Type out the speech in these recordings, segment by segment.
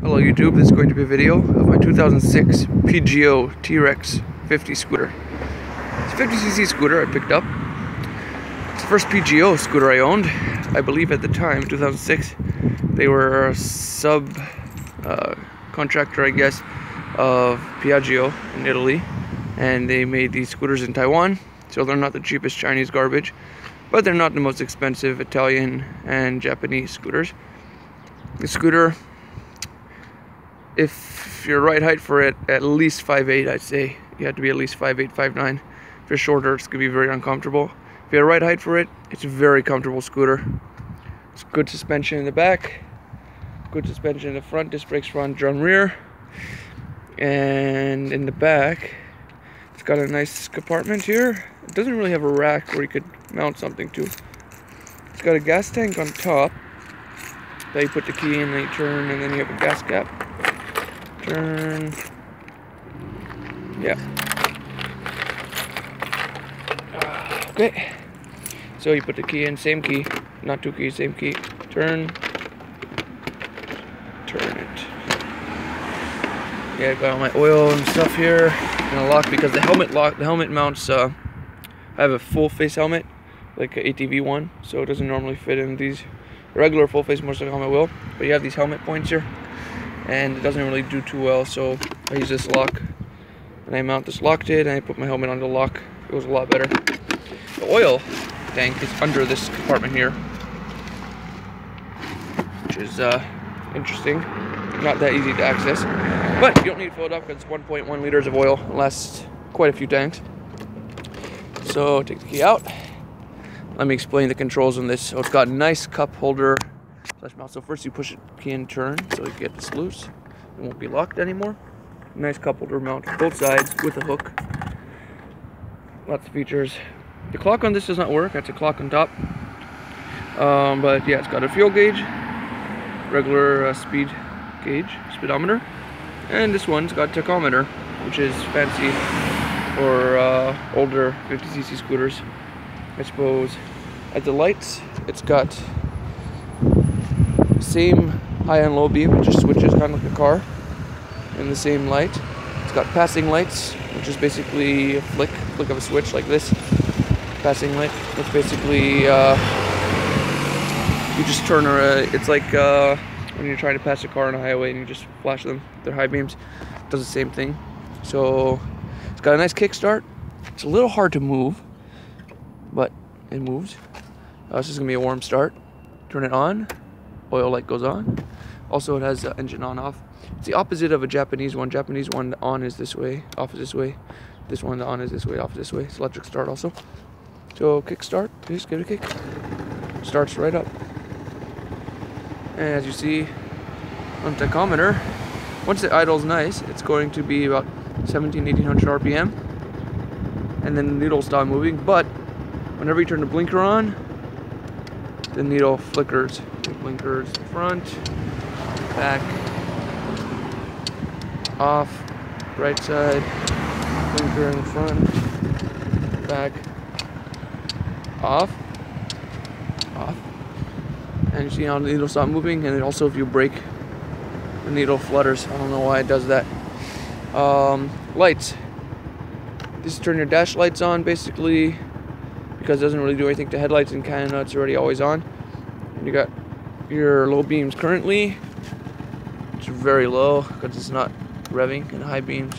Hello YouTube, this is going to be a video of my 2006 PGO T-Rex 50 scooter. It's a 50cc scooter I picked up. It's the first PGO scooter I owned. I believe at the time, 2006, they were a sub-contractor, I guess, of Piaggio in Italy. And they made these scooters in Taiwan, so they're not the cheapest Chinese garbage, but they're not the most expensive Italian and Japanese scooters. The scooter, if you're right height for it, at least 5'8", I'd say. You have to be at least 5'8", 5'9". If you're shorter, it's going to be very uncomfortable. If you're right height for it, it's a very comfortable scooter. It's good suspension in the back, good suspension in the front, disc brakes front, drum rear. And in the back, it's got a nice compartment here. It doesn't really have a rack where you could mount something to. It's got a gas tank on top that you put the key in and you turn, and then you have a gas cap. Turn. Yeah. Okay. So you put the key in, same key, not two keys, same key. Turn. Turn it. Yeah, I got all my oil and stuff here, and a lock because the helmet mounts. I have a full face helmet, like an ATV one, so it doesn't normally fit in these. Regular full face motorcycle helmet will, but you have these helmet points here. And it doesn't really do too well, so I use this lock, and I mount this lock to it, and I put my helmet on the lock. It was a lot better. The oil tank is under this compartment here, which is interesting. Not that easy to access, but you don't need to fill it up because 1.1 liters of oil lasts quite a few tanks. So take the key out. Let me explain the controls on this. So it's got a nice cup holder. So first you push it key and turn, so you get this loose. It won't be locked anymore. Nice cup holder mount, both sides with a hook. Lots of features. The clock on this does not work. That's a clock on top. But yeah, it's got a fuel gauge, regular speed gauge, speedometer, and this one's got tachometer, which is fancy for older 50cc scooters, I suppose. At the lights, it's got same high and low beam, it just switches kind of like a car in the same light. It's got passing lights, which is basically a flick of a switch like this. Passing light, that's basically you just turn around. It's like when you're trying to pass a car on a highway and you just flash them. Their high beams, it does the same thing. So it's got a nice kickstart. It's a little hard to move, but it moves. This is gonna be a warm start. Turn it on. Oil light goes on. Also, it has engine on off. It's the opposite of a Japanese one. Japanese one, the on is this way, off is this way. This one, the on is this way, off is this way. It's electric start also. So kick start, just give it a kick. Starts right up. And as you see on the tachometer, once it idles nice, it's going to be about 1,700-1,800 RPM. And then the needle will stop moving, but whenever you turn the blinker on, the needle flickers. Blinkers front, back, off, right side, blinker in front, back, off, off. And you see how the needle stops moving, and it also, if you brake, the needle flutters. I don't know why it does that. Lights. Just turn your dash lights on, basically, because it doesn't really do anything to headlights in Canada. It's already always on. You got your low beams currently, which are very low because it's not revving, and high beams,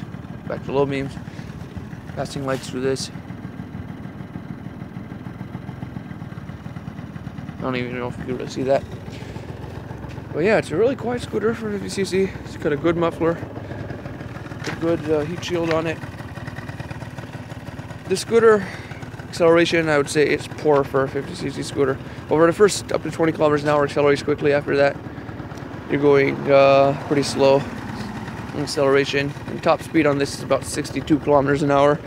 back to low beams, passing lights through this. I don't even know if you can really see that. But yeah, it's a really quiet scooter for 50cc. It's got a good muffler, a good heat shield on it. This scooter, acceleration, I would say it's poor for a 50cc scooter. Over the first up to 20 kilometers an hour, accelerates quickly. After that, you're going pretty slow in acceleration. And top speed on this is about 62 kilometers an hour.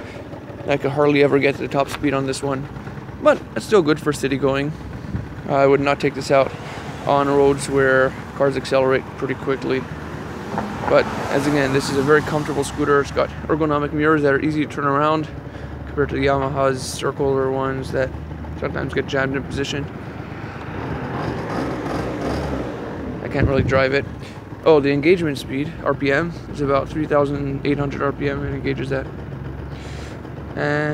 I could hardly ever get to the top speed on this one, but it's still good for city going. I would not take this out on roads where cars accelerate pretty quickly. But as again, this is a very comfortable scooter. It's got ergonomic mirrors that are easy to turn around, compared to the Yamaha's circular ones that sometimes get jammed in position. I can't really drive it. Oh, the engagement speed, RPM, is about 3,800 RPM. It engages that. And